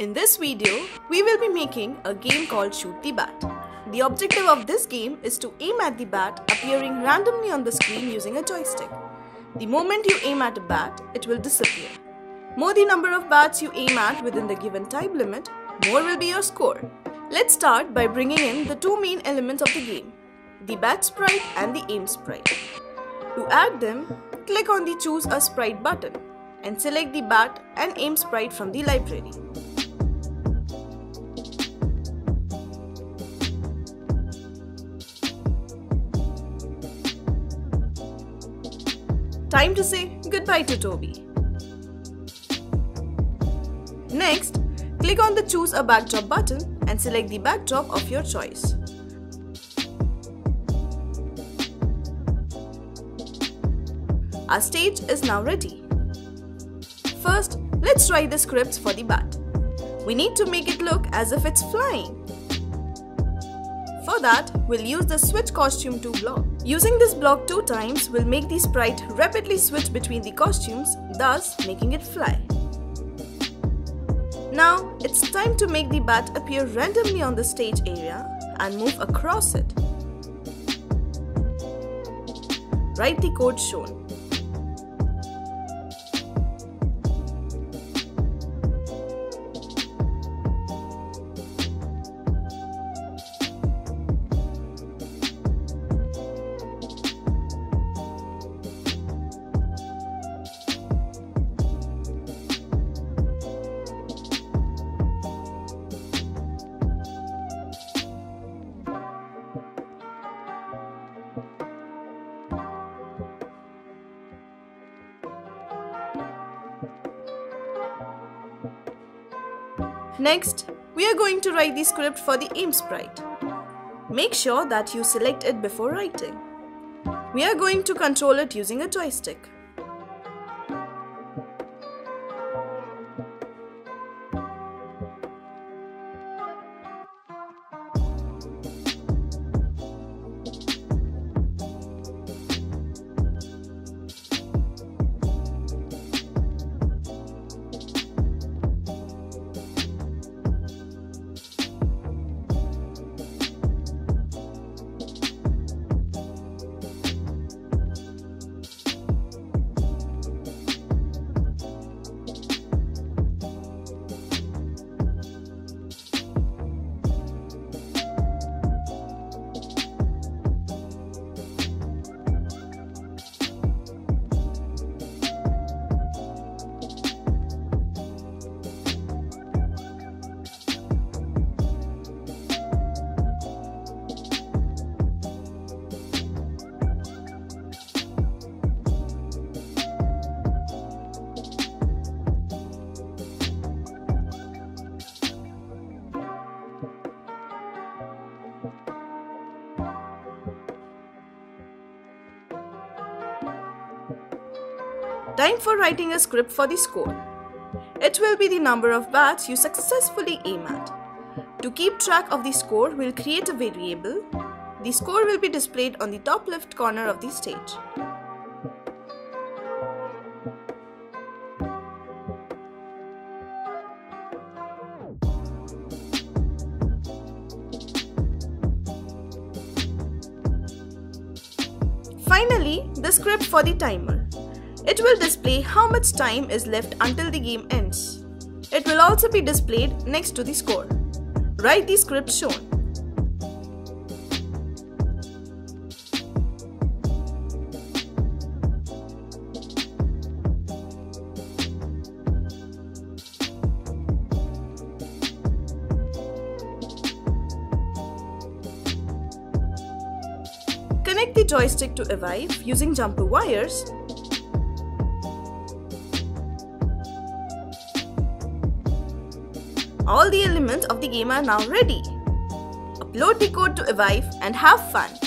In this video, we will be making a game called Shoot the Bat. The objective of this game is to aim at the bat appearing randomly on the screen using a joystick. The moment you aim at a bat, it will disappear. More the number of bats you aim at within the given time limit, more will be your score. Let's start by bringing in the two main elements of the game, the bat sprite and the aim sprite. To add them, click on the Choose a Sprite button and select the bat and aim sprite from the library. Time to say goodbye to Toby. Next, click on the Choose a Backdrop button and select the backdrop of your choice. Our stage is now ready. First, let's try the scripts for the bat. We need to make it look as if it's flying. For that, we'll use the Switch Costume To block. Using this block 2 times will make the sprite rapidly switch between the costumes, thus making it fly. Now, it's time to make the bat appear randomly on the stage area and move across it. Write the code shown. Next, we are going to write the script for the aim sprite. Make sure that you select it before writing. We are going to control it using a joystick. Time for writing a script for the score. It will be the number of bats you successfully aim at. To keep track of the score, we'll create a variable. The score will be displayed on the top left corner of the stage. Finally, the script for the timer. It will display how much time is left until the game ends. It will also be displayed next to the score. Write the script shown. Connect the joystick to Evive using jumper wires. All the elements of the game are now ready. Upload the code to Evive and have fun!